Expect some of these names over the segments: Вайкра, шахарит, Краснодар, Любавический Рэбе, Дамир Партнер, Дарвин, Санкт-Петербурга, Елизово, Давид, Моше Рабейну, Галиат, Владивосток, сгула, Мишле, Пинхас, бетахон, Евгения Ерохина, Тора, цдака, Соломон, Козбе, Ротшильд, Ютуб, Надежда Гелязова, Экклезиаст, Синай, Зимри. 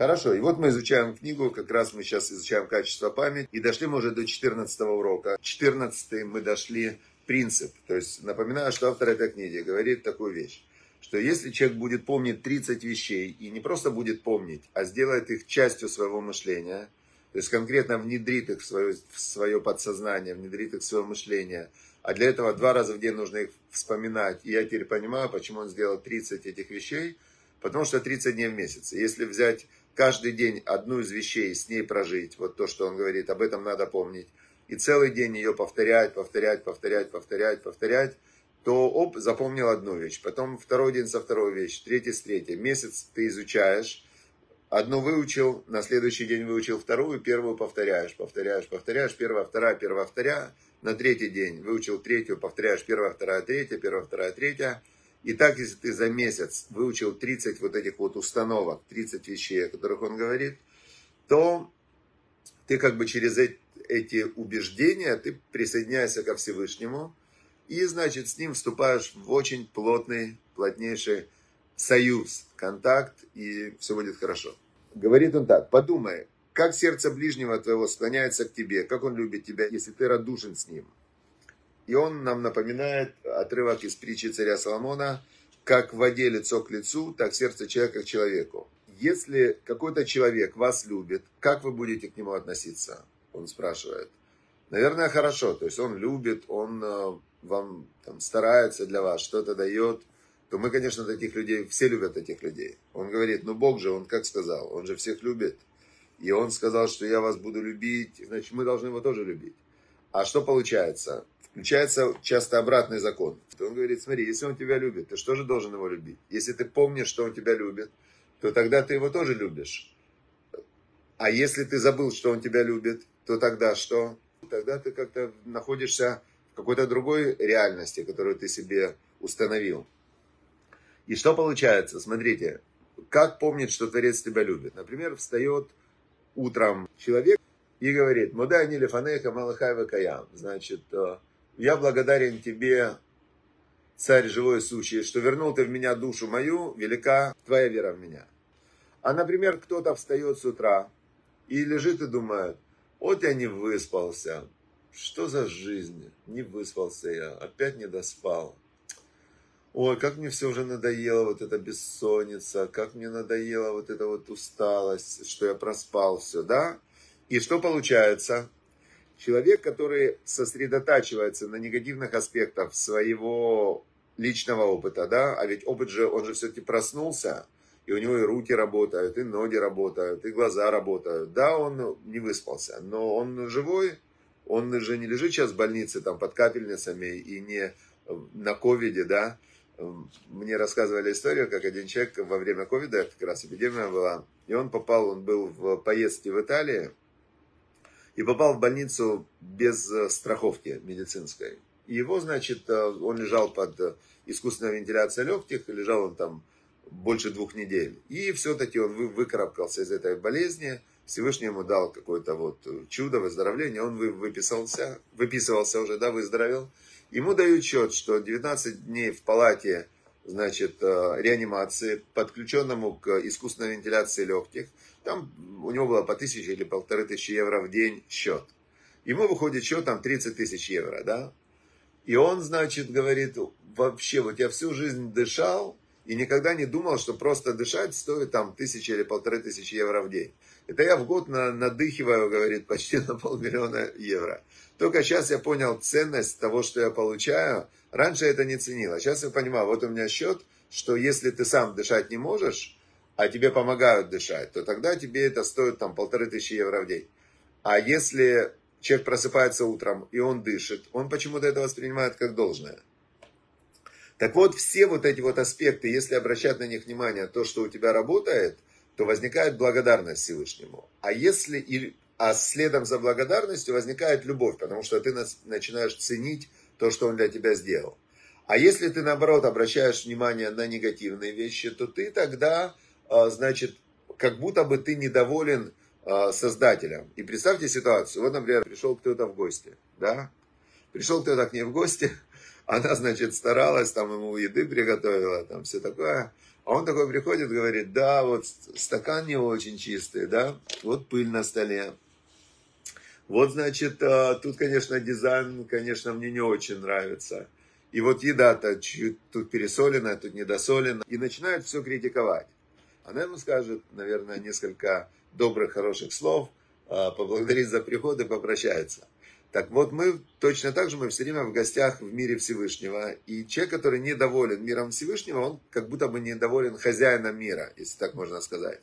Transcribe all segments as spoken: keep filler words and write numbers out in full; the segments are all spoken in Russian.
Хорошо, и вот мы изучаем книгу, как раз мы сейчас изучаем качество памяти, и дошли мы уже до четырнадцатого урока. четырнадцатый мы дошли принцип, то есть напоминаю, что автор этой книги говорит такую вещь, что если человек будет помнить тридцать вещей, и не просто будет помнить, а сделает их частью своего мышления, то есть конкретно внедрит их в свое, в свое подсознание, внедрит их в свое мышление, а для этого два раза в день нужно их вспоминать, и я теперь понимаю, почему он сделал тридцать этих вещей, потому что тридцать дней в месяц. Если взять каждый день одну из вещей, с ней прожить, вот то, что он говорит, об этом надо помнить, и целый день ее повторять, повторять, повторять, повторять, повторять, то, оп, запомнил одну вещь, потом второй день со второй вещью, третий с третьей. Месяц ты изучаешь, одну выучил, на следующий день выучил вторую, первую повторяешь, повторяешь, повторяешь, первая, вторая, первая, вторая, на третий день выучил третью, повторяешь, первая, вторая, третья, первая, вторая, третья. И так, если ты за месяц выучил тридцать вот этих вот установок, тридцать вещей, о которых он говорит, то ты как бы через эти убеждения, ты присоединяешься ко Всевышнему, и, значит, с ним вступаешь в очень плотный, плотнейший союз, контакт, и все будет хорошо. Говорит он так: подумай, как сердце ближнего твоего склоняется к тебе, как он любит тебя, если ты радушен с ним. И он нам напоминает отрывок из притчи царя Соломона: как в воде лицо к лицу, так сердце человека к человеку. Если какой-то человек вас любит, как вы будете к нему относиться? Он спрашивает. Наверное, хорошо. То есть он любит, он вам там старается для вас, что-то дает. То мы, конечно, таких людей, все любят таких людей. Он говорит: ну Бог же, он как сказал, он же всех любит. И он сказал, что я вас буду любить, значит, мы должны его тоже любить. А что получается? Включается часто обратный закон. Он говорит: смотри, если он тебя любит, ты что же должен его любить? Если ты помнишь, что он тебя любит, то тогда ты его тоже любишь. А если ты забыл, что он тебя любит, то тогда что? Тогда ты как-то находишься в какой-то другой реальности, которую ты себе установил. И что получается? Смотрите, как помнить, что Творец тебя любит? Например, встает утром человек и говорит: «Мода анили фанеха малахай вакаям». Значит, я благодарен тебе, царь живой и сущий, что вернул ты в меня душу мою, велика твоя вера в меня. А, например, кто-то встает с утра и лежит и думает: вот я не выспался, что за жизнь, не выспался я, опять не доспал. Ой, как мне все уже надоело вот эта бессонница, как мне надоела вот эта вот усталость, что я проспал все, да? И что получается? Человек, который сосредотачивается на негативных аспектах своего личного опыта, да, а ведь опыт же, он же все-таки проснулся, и у него и руки работают, и ноги работают, и глаза работают, да, он не выспался, но он живой, он же не лежит сейчас в больнице там под капельницами и не на ковиде, да. Мне рассказывали историю, как один человек во время ковида, как раз эпидемия была, и он попал, он был в поездке в Италии, и попал в больницу без страховки медицинской. И его, значит, он лежал под искусственной вентиляцией легких, лежал он там больше двух недель. И все-таки он выкарабкался из этой болезни, Всевышний ему дал какое-то вот чудо, выздоровление, он выписался, выписывался уже, да, выздоровел. Ему дают счет, что девятнадцать дней в палате, значит, реанимации, подключенному к искусственной вентиляции легких. Там у него было по тысяче или полторы тысячи евро в день счет. Ему выходит счет там тридцать тысяч евро, да. И он, значит, говорит: вообще, вот я всю жизнь дышал и никогда не думал, что просто дышать стоит там тысячи или полторы тысячи евро в день. Это я в год на, надыхиваю, говорит, почти на полмиллиона евро. Только сейчас я понял ценность того, что я получаю. Раньше это не ценило. Сейчас я понимаю, вот у меня счет, что если ты сам дышать не можешь, а тебе помогают дышать, то тогда тебе это стоит там полторы тысячи евро в день. А если человек просыпается утром и он дышит, он почему-то это воспринимает как должное. Так вот, все вот эти вот аспекты, если обращать на них внимание, то, что у тебя работает, то возникает благодарность Всевышнему. А если и, а следом за благодарностью возникает любовь, потому что ты начинаешь ценить то, что он для тебя сделал. А если ты, наоборот, обращаешь внимание на негативные вещи, то ты тогда, значит, как будто бы ты недоволен Создателем. И представьте ситуацию. Вот, например, пришел кто-то в гости, да? Пришел кто-то к ней в гости, она, значит, старалась, там ему еды приготовила, там все такое. А он такой приходит, говорит, да, вот стакан не очень чистый, да, вот пыль на столе. Вот, значит, тут, конечно, дизайн, конечно, мне не очень нравится. И вот еда-то чуть тут пересолена, тут недосолена. И начинает все критиковать. Она ему скажет, наверное, несколько добрых, хороших слов, поблагодарит за приход и попрощается. Так вот, мы точно так же, мы все время в гостях в мире Всевышнего. И человек, который недоволен миром Всевышнего, он как будто бы недоволен хозяином мира, если так можно сказать.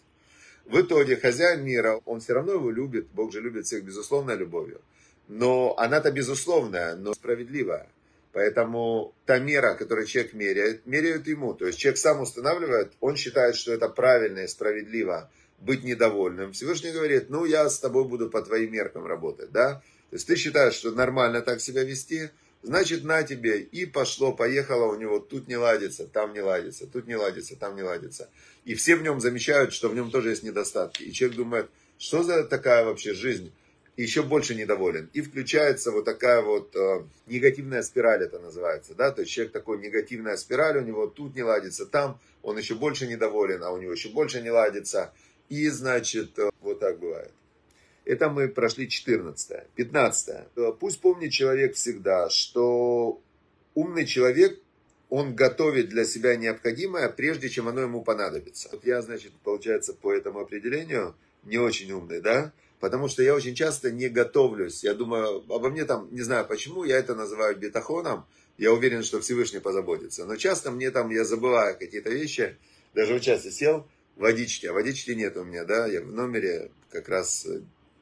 В итоге хозяин мира, он все равно его любит, Бог же любит всех безусловной любовью. Но она-то безусловная, но справедливая. Поэтому та мера, которую человек меряет, меряют ему. То есть человек сам устанавливает, он считает, что это правильно и справедливо быть недовольным. Всевышний говорит, ну я с тобой буду по твоим меркам работать, да? То есть ты считаешь, что нормально так себя вести, значит на тебе. И пошло, поехало, у него тут не ладится, там не ладится, тут не ладится, там не ладится. И все в нем замечают, что в нем тоже есть недостатки. И человек думает, что за такая вообще жизнь? И еще больше недоволен. И включается вот такая вот э, негативная спираль, это называется. Да? То есть человек такой, негативная спираль, у него тут не ладится, там. Он еще больше недоволен, а у него еще больше не ладится. И значит, э, вот так бывает. Это мы прошли четырнадцатое. пятнадцатое. Пусть помнит человек всегда, что умный человек, он готовит для себя необходимое, прежде чем оно ему понадобится. Вот я, значит, получается, по этому определению не очень умный, да? Потому что я очень часто не готовлюсь. Я думаю, обо мне там, не знаю почему, я это называю бетахоном. Я уверен, что Всевышний позаботится. Но часто мне там, я забываю какие-то вещи. Даже вот сейчас я сел, водички, а водички нет у меня, да? Я в номере как раз...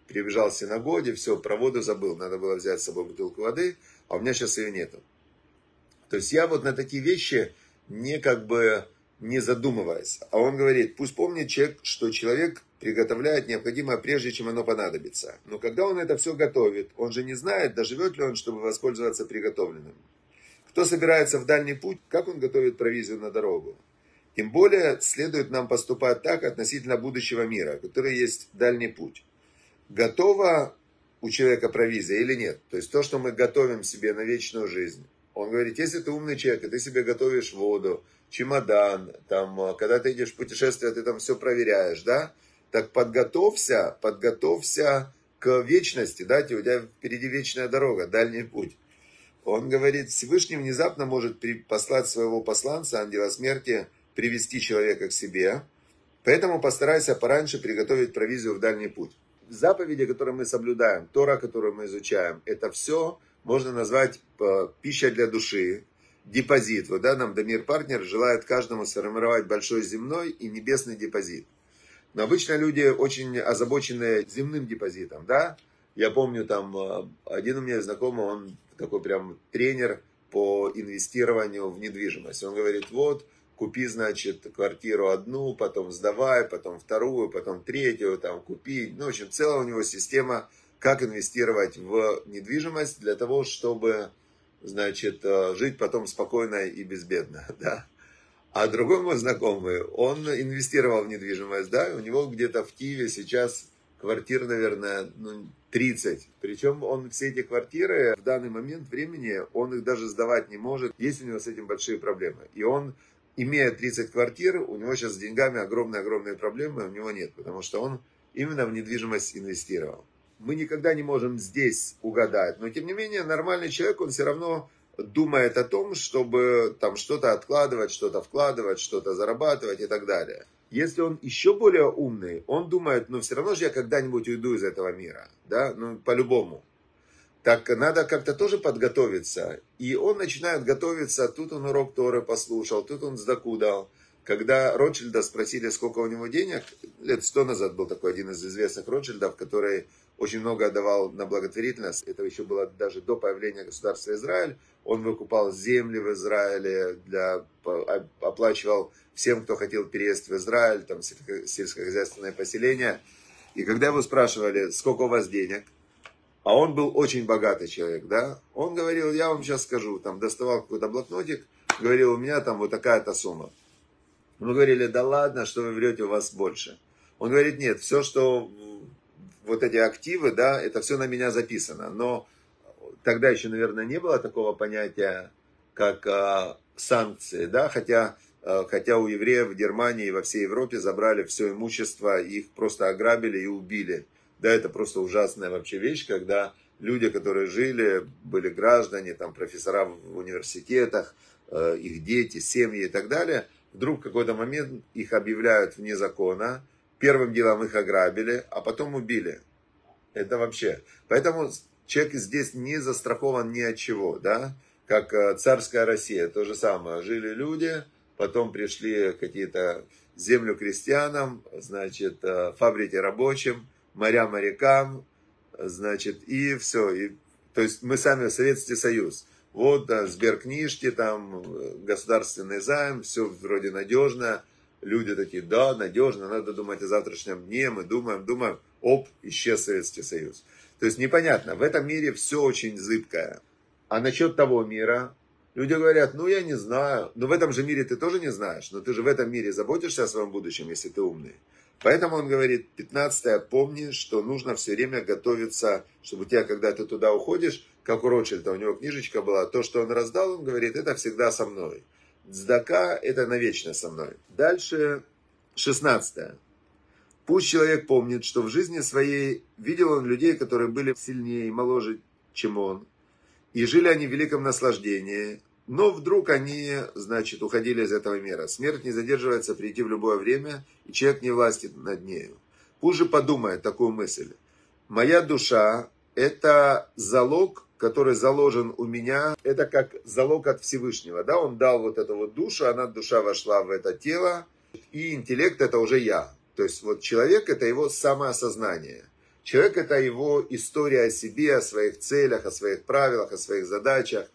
Прибежал в синагоге, все, про воду забыл. Надо было взять с собой бутылку воды, а у меня сейчас ее нету. То есть я вот на такие вещи не как бы не задумываясь. А он говорит, пусть помнит человек, что человек приготовляет необходимое, прежде чем оно понадобится. Но когда он это все готовит, он же не знает, доживет ли он, чтобы воспользоваться приготовленным. Кто собирается в дальний путь, как он готовит провизию на дорогу? Тем более следует нам поступать так относительно будущего мира, который есть дальний путь. Готова у человека провизия или нет? То есть то, что мы готовим себе на вечную жизнь. Он говорит, если ты умный человек, и ты себе готовишь воду, чемодан, там, когда ты идешь в путешествие, ты там все проверяешь, да? Так подготовься, подготовься к вечности, да? У тебя впереди вечная дорога, дальний путь. Он говорит, Всевышний внезапно может послать своего посланца, ангела смерти, привести человека к себе. Поэтому постарайся пораньше приготовить провизию в дальний путь. Заповеди, которые мы соблюдаем, Тора, которую мы изучаем, это все можно назвать пища для души, депозит. Вот, да, нам Дамир Партнер желает каждому сформировать большой земной и небесный депозит. Но обычно люди очень озабочены земным депозитом, да. Я помню, там один у меня знакомый, он такой прям тренер по инвестированию в недвижимость. Он говорит, вот, купи, значит, квартиру одну, потом сдавай, потом вторую, потом третью, там, купи. Ну, в общем, целая у него система, как инвестировать в недвижимость для того, чтобы, значит, жить потом спокойно и безбедно, да. А другой мой знакомый, он инвестировал в недвижимость, да, у него где-то в Киеве сейчас квартир, наверное, ну, тридцать. Причем он все эти квартиры в данный момент времени, он их даже сдавать не может. Есть у него с этим большие проблемы. И он... Имея тридцать квартир, у него сейчас с деньгами огромные-огромные проблемы, у него нет, потому что он именно в недвижимость инвестировал. Мы никогда не можем здесь угадать, но тем не менее нормальный человек, он все равно думает о том, чтобы там что-то откладывать, что-то вкладывать, что-то зарабатывать и так далее. Если он еще более умный, он думает, ну все равно же я когда-нибудь уйду из этого мира, да, ну по-любому. Так надо как-то тоже подготовиться. И он начинает готовиться. Тут он урок Торы послушал, тут он сдокудал. Когда Ротшильда спросили, сколько у него денег, лет сто назад был такой один из известных Ротшильдов, который очень много отдавал на благотворительность. Это еще было даже до появления государства Израиль. Он выкупал земли в Израиле, для, оплачивал всем, кто хотел переезд в Израиль, там сельскохозяйственное поселение. И когда его спрашивали, сколько у вас денег, а он был очень богатый человек, да, он говорил, я вам сейчас скажу, там, доставал какой-то блокнотик, говорил, у меня там вот такая-то сумма. Мы говорили, да ладно, что вы врете, у вас больше. Он говорит, нет, все, что, вот эти активы, да, это все на меня записано. Но тогда еще, наверное, не было такого понятия, как а, санкции, да, хотя хотя у евреев в Германии и во всей Европе забрали все имущество, их просто ограбили и убили. Да, это просто ужасная вообще вещь, когда люди, которые жили, были граждане, там, профессора в университетах, их дети, семьи и так далее, вдруг в какой-то момент их объявляют вне закона, первым делом их ограбили, а потом убили. Это вообще. Поэтому человек здесь не застрахован ни от чего, да? Как царская Россия, то же самое. Жили люди, потом пришли какие-то землю крестьянам, значит, фабрики рабочим, моря морякам, значит, и все. И, то есть мы сами Советский Союз. Вот да, сберкнижки, там, государственный займ, все вроде надежно. Люди такие, да, надежно, надо думать о завтрашнем дне, мы думаем, думаем, оп, исчез Советский Союз. То есть непонятно, в этом мире все очень зыбкое. А насчет того мира, люди говорят, ну я не знаю, но в этом же мире ты тоже не знаешь, но ты же в этом мире заботишься о своем будущем, если ты умный. Поэтому он говорит, пятнадцатое, помни, что нужно все время готовиться, чтобы у тебя, когда ты туда уходишь, как у Ротшильда, у него книжечка была, то, что он раздал, он говорит, это всегда со мной. Цдака, это навечно со мной. Дальше, шестнадцатое. Пусть человек помнит, что в жизни своей видел он людей, которые были сильнее и моложе, чем он, и жили они в великом наслаждении, но вдруг они, значит, уходили из этого мира. Смерть не задерживается прийти в любое время, и человек не властен над нею. Пусть же подумает такую мысль. Моя душа – это залог, который заложен у меня, это как залог от Всевышнего, да, он дал вот эту вот душу, она, душа вошла в это тело, и интеллект это уже я, то есть вот человек это его самоосознание, человек это его история о себе, о своих целях, о своих правилах, о своих задачах,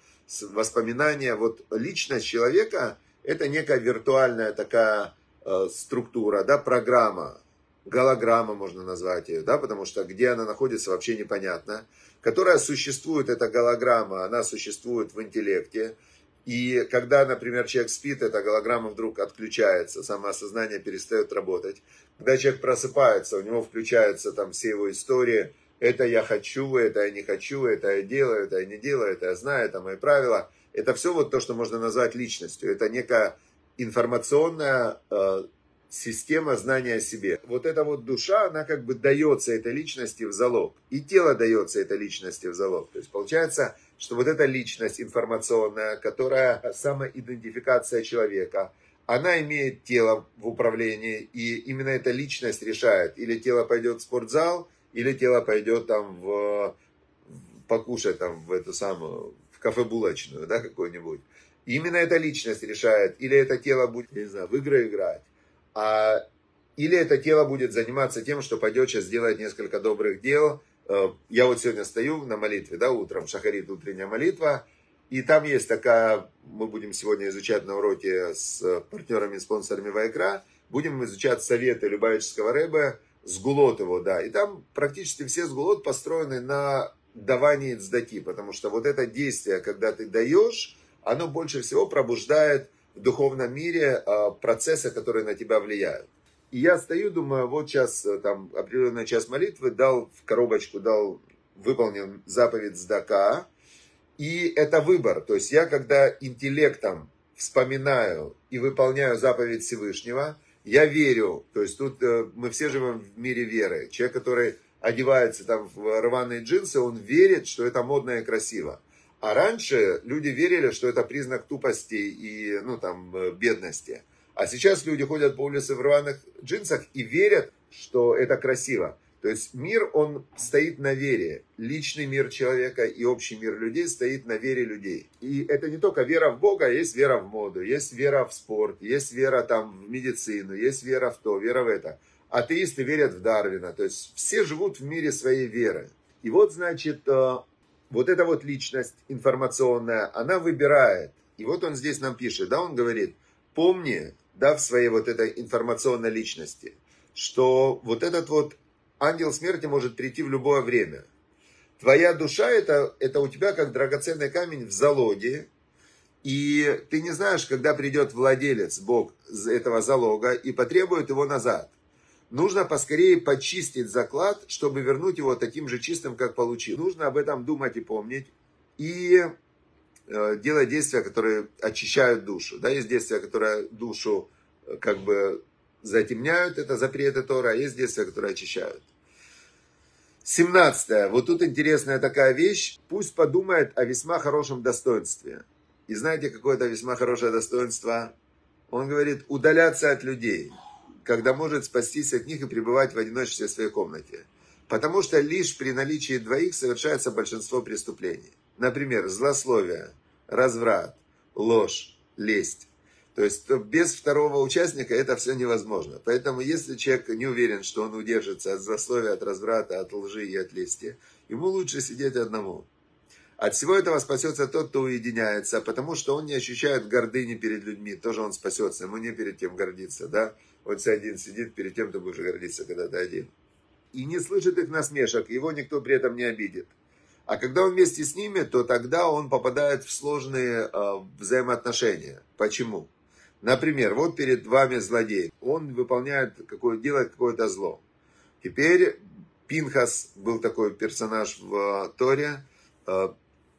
воспоминания, вот личность человека это некая виртуальная такая э, структура, да, программа, голограмма можно назвать ее, да, потому что где она находится вообще непонятно, которая существует, эта голограмма, она существует в интеллекте, и когда, например, человек спит, эта голограмма вдруг отключается, самоосознание перестает работать, когда человек просыпается, у него включаются там все его истории, это я хочу, это я не хочу, это я делаю, это я не делаю, это я знаю, это мои правила, это все вот то, что можно назвать личностью, это некая информационная э, система знания о себе. Вот эта вот душа, она как бы дается этой личности в залог. И тело дается этой личности в залог. То есть получается, что вот эта личность информационная, которая самоидентификация человека, она имеет тело в управлении, и именно эта личность решает, или тело пойдет в спортзал, или тело пойдет там в, покушать там в эту самую, в кафе-булочную, да, какую-нибудь. И именно эта личность решает, или это тело будет, не знаю, в игры играть, А, или это тело будет заниматься тем, что пойдет сейчас делать несколько добрых дел. Я вот сегодня стою на молитве, да, утром, шахарит, утренняя молитва, и там есть такая, мы будем сегодня изучать на уроке с партнерами и спонсорами Вайкра, будем изучать советы Любавического Рэбе, сгулот его, да, и там практически все сгулот построены на давании цдаки, потому что вот это действие, когда ты даешь, оно больше всего пробуждает в духовном мире процессы, которые на тебя влияют. И я стою, думаю, вот сейчас там определенная часть молитвы, дал в коробочку, дал, выполнил заповедь цдака. И это выбор. То есть я, когда интеллектом вспоминаю и выполняю заповедь Всевышнего, я верю. То есть тут мы все живем в мире веры. Человек, который одевается там в рваные джинсы, он верит, что это модно и красиво. А раньше люди верили, что это признак тупости и, ну, там, бедности. А сейчас люди ходят по улице в рваных джинсах и верят, что это красиво. То есть мир, он стоит на вере. Личный мир человека и общий мир людей стоит на вере людей. И это не только вера в Бога, есть вера в моду, есть вера в спорт, есть вера там в медицину, есть вера в то, вера в это. Атеисты верят в Дарвина. То есть все живут в мире своей веры. И вот, значит... Вот эта вот личность информационная, она выбирает. И вот он здесь нам пишет, да, он говорит, помни, да, в своей вот этой информационной личности, что вот этот вот ангел смерти может прийти в любое время. Твоя душа, это, это у тебя как драгоценный камень в залоге, и ты не знаешь, когда придет владелец, Бог, этого залога и потребует его назад. Нужно поскорее почистить заклад, чтобы вернуть его таким же чистым, как получил. Нужно об этом думать и помнить. И делая действия, которые очищают душу. Да, есть действия, которые душу как бы затемняют, это запреты Тора, а есть действия, которые очищают. семнадцатое. Вот тут интересная такая вещь. Пусть подумает о весьма хорошем достоинстве. И знаете, какое это весьма хорошее достоинство? Он говорит, удаляться от людей, когда может спастись от них и пребывать в одиночестве в своей комнате. Потому что лишь при наличии двоих совершается большинство преступлений. Например, злословие, разврат, ложь, лесть. То есть без второго участника это все невозможно. Поэтому если человек не уверен, что он удержится от злословия, от разврата, от лжи и от лести, ему лучше сидеть одному. От всего этого спасется тот, кто уединяется, потому что он не ощущает гордыни перед людьми. Тоже он спасется, ему не перед тем гордиться. Да? Вот если один сидит, перед тем ты будешь гордиться, когда ты один. И не слышит их насмешек, его никто при этом не обидит. А когда он вместе с ними, то тогда он попадает в сложные э, взаимоотношения. Почему? Например, вот перед вами злодей. Он выполняет какое-то дело, какое-то зло. Теперь Пинхас был такой персонаж в Торе, э,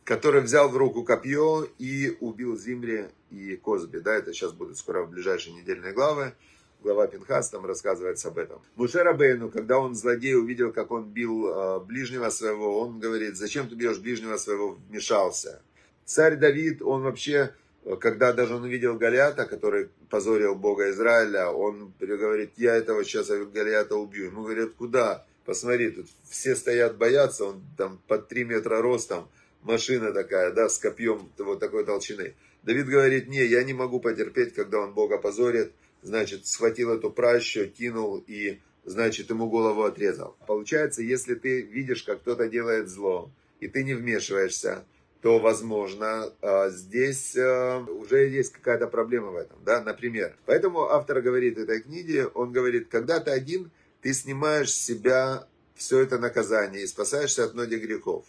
который взял в руку копье и убил Зимри и Козбе. Да, это сейчас будут скоро в ближайшие недельные главы. Глава Пинхас там рассказывается об этом. Моше Рабейну, когда он злодей увидел, как он бил ближнего своего, он говорит, зачем ты бьешь ближнего своего, вмешался. Царь Давид, он вообще, когда даже он увидел Галиата, который позорил Бога Израиля, он говорит, я этого сейчас Галиата убью. Ему говорят, куда? Посмотри, тут все стоят, боятся, он там под три метра ростом, машина такая, да, с копьем вот такой толщины. Давид говорит, не, я не могу потерпеть, когда он Бога позорит. Значит, схватил эту пращу, кинул и, значит, ему голову отрезал. Получается, если ты видишь, как кто-то делает зло, и ты не вмешиваешься, то, возможно, здесь уже есть какая-то проблема в этом, да, например. Поэтому автор говорит этой книги, он говорит, когда ты один, ты снимаешь с себя все это наказание и спасаешься от многих грехов.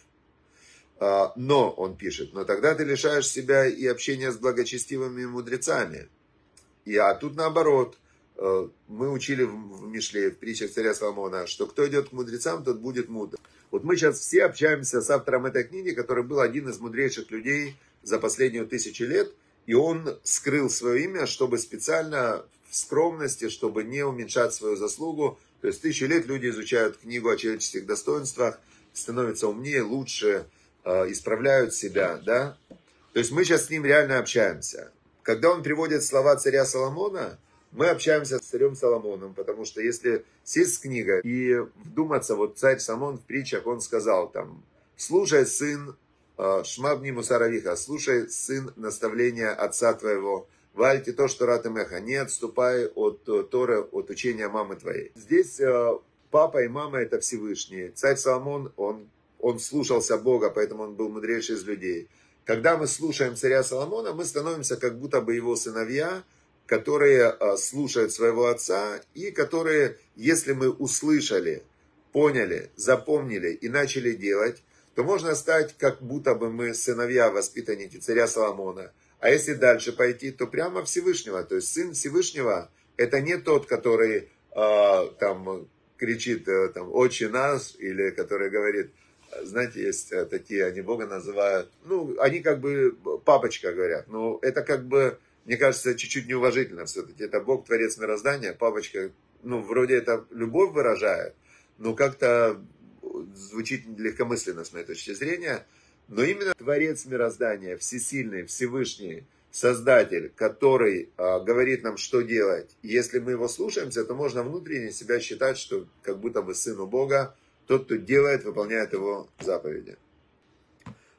Но, он пишет, но тогда ты лишаешь себя и общения с благочестивыми мудрецами. И, а тут наоборот, мы учили в Мишле, в притчах царя Соломона, что кто идет к мудрецам, тот будет мудр. Вот мы сейчас все общаемся с автором этой книги, который был один из мудрейших людей за последние тысячи лет, и он скрыл свое имя, чтобы специально в скромности, чтобы не уменьшать свою заслугу. То есть тысячи лет люди изучают книгу о человеческих достоинствах, становятся умнее, лучше, исправляют себя, да? То есть мы сейчас с ним реально общаемся. Когда он приводит слова царя Соломона, мы общаемся с царем Соломоном, потому что если сесть с книгой и вдуматься, вот царь Соломон в притчах, он сказал там, слушай, сын, шмабни мусаравиха, слушай, сын, наставления отца твоего, вальте то, что рат и меха, не отступай от Торы, от учения мамы твоей. Здесь папа и мама это Всевышний. Царь Соломон, он, он слушался Бога, поэтому он был мудрейший из людей. Когда мы слушаем царя Соломона, мы становимся как будто бы его сыновья, которые слушают своего отца и которые, если мы услышали, поняли, запомнили и начали делать, то можно стать как будто бы мы сыновья, воспитанники царя Соломона. А если дальше пойти, то прямо Всевышнего. То есть сын Всевышнего – это не тот, который э, там, кричит там, «Отче наш» или который говорит… Знаете, есть такие, они Бога называют, ну, они как бы папочка говорят, но это как бы, мне кажется, чуть-чуть неуважительно все-таки. Это Бог, творец мироздания, папочка, ну, вроде это любовь выражает, но как-то звучит легкомысленно с моей точки зрения. Но именно творец мироздания, всесильный, всевышний создатель, который а, говорит нам, что делать. И если мы его слушаемся, то можно внутренне себя считать, что как будто бы сыну Бога, тот, кто делает, выполняет его заповеди.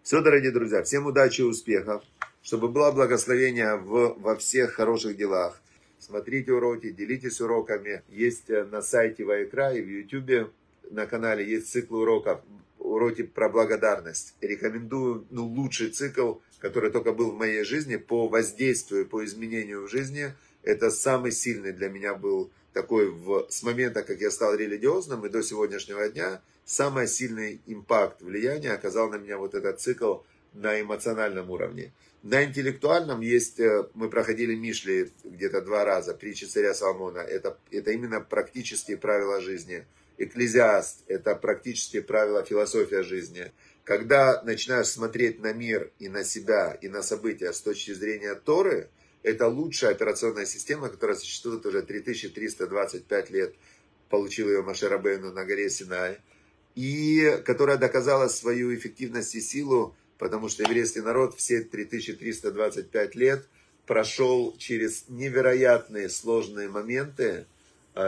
Все, дорогие друзья, всем удачи и успехов, чтобы было благословение в, во всех хороших делах. Смотрите уроки, делитесь уроками. Есть на сайте Вайкра и в Ютубе на канале есть циклы уроков, уроки про благодарность. Рекомендую ну, лучший цикл, который только был в моей жизни, по воздействию, по изменению в жизни. Это самый сильный для меня был такой в, с момента, как я стал религиозным и до сегодняшнего дня, самый сильный импакт влияния оказал на меня вот этот цикл на эмоциональном уровне. На интеллектуальном есть, мы проходили Мишле где-то два раза, притчи царя Соломона, это, это именно практические правила жизни. Экклезиаст – это практически правило, философия жизни. Когда начинаешь смотреть на мир и на себя, и на события с точки зрения Торы, это лучшая операционная система, которая существует уже три тысячи триста двадцать пять лет, получил ее Моше Рабейну на горе Синай, и которая доказала свою эффективность и силу, потому что еврейский народ все три тысячи триста двадцать пять лет прошел через невероятные сложные моменты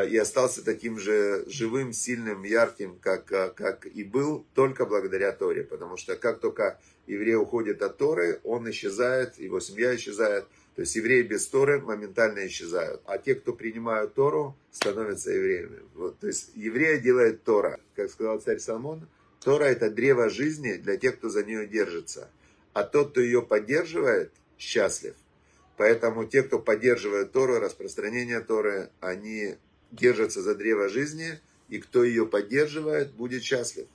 и остался таким же живым, сильным, ярким, как, как и был, только благодаря Торе. Потому что как только еврей уходит от Торы, он исчезает, его семья исчезает. То есть евреи без Торы моментально исчезают. А те, кто принимают Тору, становятся евреями. Вот. То есть еврея делает Тора. Как сказал царь Соломон, Тора – это древо жизни для тех, кто за нее держится. А тот, кто ее поддерживает, счастлив. Поэтому те, кто поддерживает Тору, распространение Торы, они держатся за древо жизни, и кто ее поддерживает, будет счастлив.